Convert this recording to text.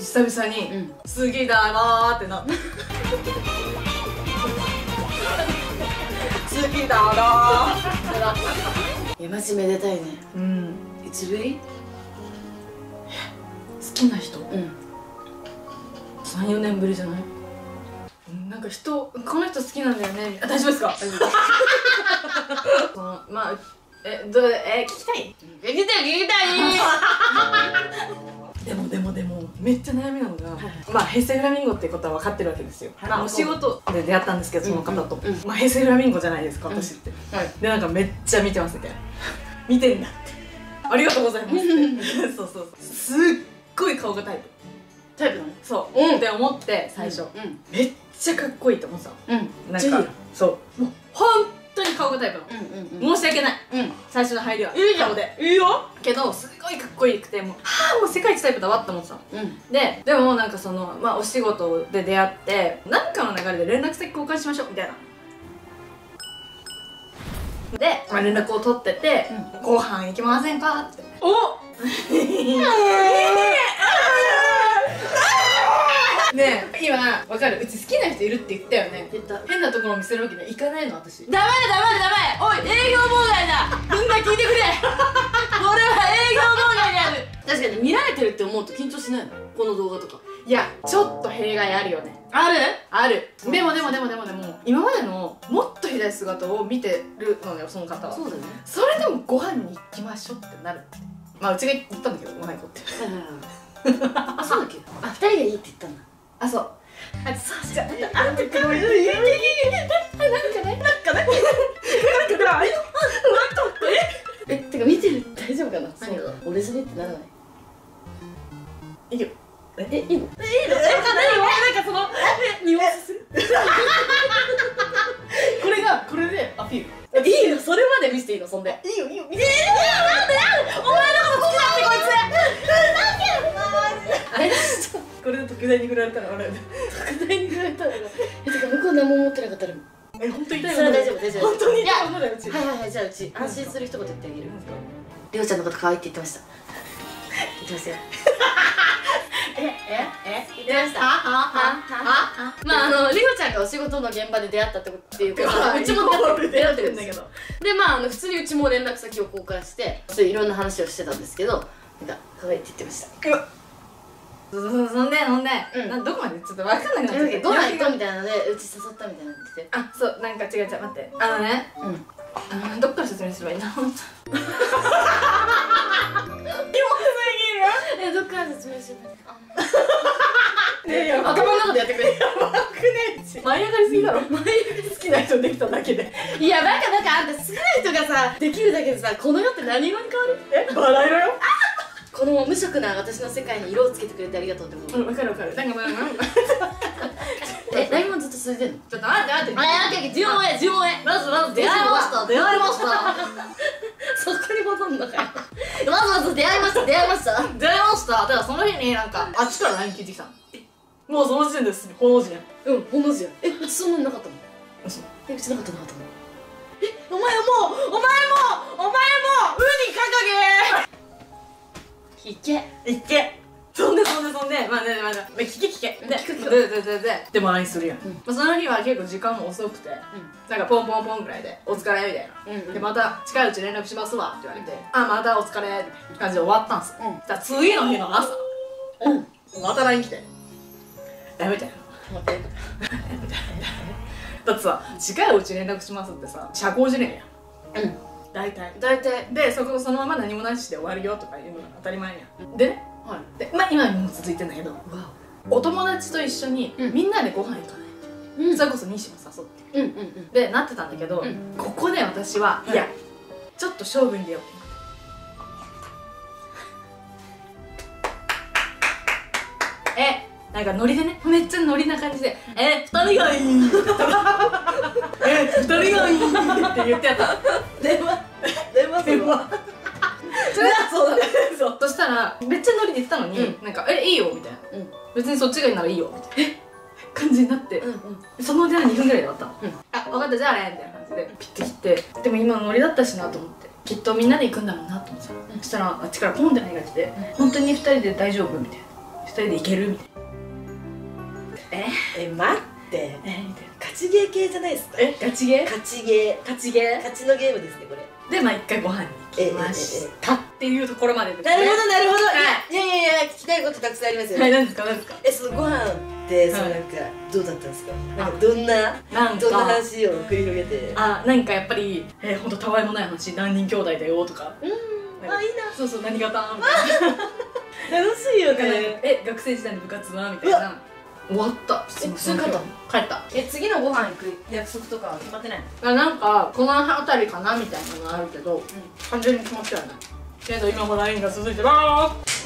私久々に、うん、好きだなーってなった好きだなーってなった。マジめでたいね。うん、いつぶり？好きな人、うん、3、4年ぶりじゃない？なんか人、この人好きなんだよね。あ、大丈夫ですか？大丈夫。まあ、聞きたい？聞きたい。でもめっちゃ悩みなのが、まあ平成フラミンゴっていうことは分かってるわけですよ。まあお仕事で出会ったんですけど、その方と、まあ平成フラミンゴじゃないですか、私って。で、なんかめっちゃ見てますみたいな。見てんだって、ありがとうございますって。そうそう、すっごい顔がタイプ。タイプなの？そうって思って最初めっちゃかっこいいと思ってたの。なんかそうもう本当に顔がタイプなの。申し訳ない、最初の入りは顔でいいよけど、すごいかっこいくて、もうはあもう世界一タイプだわって思ってたの。でもなんかそのまあお仕事で出会って何かの流れで連絡先交換しましょうみたいなで連絡を取ってて、ご飯行きませんかって。おねえ、今わかる？うち好きな人いるって言ったよね。変なところ見せるわけにはいかないの、私。黙れ黙れ黙れ、おい営業妨害だ。みんな聞いてくれ。これは営業妨害である。確かに見られてるって思うと緊張しないの、この動画とか。いや、ちょっと弊害あるよね。ある？ある。でも今までのもっとひどい姿を見てるのよ、その方は。そうだね。それでもご飯に行きましょうってなる。まあうちが言ったんだけど、ご飯行こうって。あ、そうだっけ？あ、二人がいいって言ったんだ。あ、そう。あ、そうじゃ。あ、なんかね。てか見てる、大丈夫かな？俺滑ってならない。いいよ。え、いいの？なんかその匂いする。これでアピール。いいよ。それまで見せていいの？そんで。いいよいいよ。見て。なんで？お前のこと好きだってこいつ。なんで？これで特大に振られたら笑う。特大に振られたら笑う。てか向こう何も持ってなかったら。え、本当に痛いものだよ。それは大丈夫。本当に痛いものだよ、うち。はい、じゃあうち安心する一言言ってあげる。りょうちゃんのこと可愛いって言ってました。言ってますよ。言ってました。まありほちゃんがお仕事の現場で出会ったっていうか、うちも出会ってるんだけど。でまあ普通にうちも連絡先を交換して、そういろんな話をしてたんですけど、なんか可愛いって言ってました。そんで、どこまでちょっと分かんなくなっちゃって、ご飯行ったみたいなので、うち誘ったみたいなのってて、あ、そう、なんか違う、待って、あのね、どっから説明すればいいの？キモすぎる。え、どっから説明すればいいの？ねえ、頭の中でやってくれ。やばくねえし、舞い上がりすぎだろ。舞い上がり好きな人できただけで。いや、バカ、あんた好きな人がさ、できるだけでさ、この世って何色に変わる？え、バラ色よ。この無色な私の世界に色をつけてくれてありがとうって思う。わかるわかる。なんかえ、LINEもずっと続いてるの？ちょっと待って。10万円。まず出会いました。そこに戻んのかよ。まず出会いました。だからその日になんかあっちから LINE 聞いてきたの。もうその時点ですね。ほの字や。え、うちそんなのなかったの？嘘。え、うちなかった。え、お前もウニ掲げ。いけそんでまあ聞けでも LINE するやん。その日は結構時間も遅くて、なんかポンぐらいで「お疲れ」みたいなで「また近いうち連絡しますわ」って言われて「あ、またお疲れ」って感じで終わったんすよ。じゃあ次の日の朝また LINE 来て「やめてよだってさ、近いうち連絡しますってさ、社交辞令やん大体で、そのまま何もなしで終わるよとかいうのが当たり前やん。でね、まあ今も続いてんだけど、お友達と一緒にみんなでご飯行かないって、それこそ西も誘ってでなってたんだけど、ここで私は、いやちょっと勝負に出ようって。なんかノリでね、めっちゃノリな感じで「2人がいい!」って言ってやった。電話そうそしたらめっちゃノリで言ってたのに、なんか「いいよ」みたいな「別にそっちがいいならいいよ」みたいな感じになって、その出会い2分ぐらいだったの。あ、分かった、じゃあねみたいな感じでピッて切って、でも今ノリだったしなと思って、きっとみんなで行くんだろうなと思って、そしたらあっちからポンって何が来て「本当に2人で大丈夫?」みたいな。一人でいけるみたいな。待って。ガチゲー系じゃないですか。ガチゲー？ガチゲー。ガチゲー？ガチのゲームですね、これ。で、まあ一回ご飯に行きましたっていうところまでですね。なるほど、なるほど。いやいやいや、聞きたいことたくさんありますよね。はい、何ですか、何ですか。そのご飯って、そのなんか、どうだったんですか？どんな話を繰り広げて。なんかやっぱり、ほんとたわいもない話、何人兄弟だよとか。いいな。そうそう、何型みたいな。楽しいよね。学生時代の部活はみたいな。終わった。帰った。次のご飯行く約束とか決まってないの？なんかこの辺りかなみたいなのがあるけど、完全に決まってはない。けど今も LINE が続いてます。